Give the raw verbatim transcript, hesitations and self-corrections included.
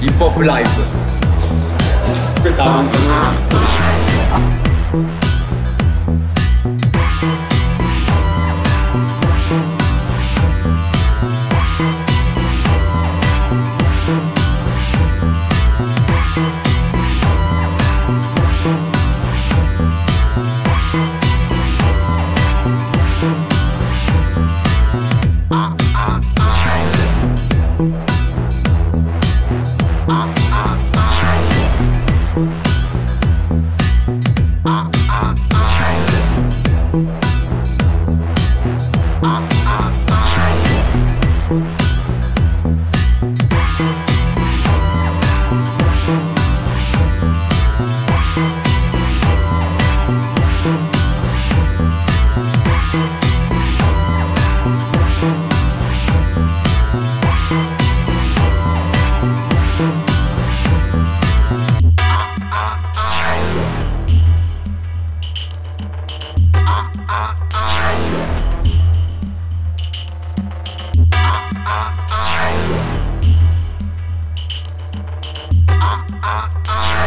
Hip Hop Live. Questa manca. Ah, ah, ah.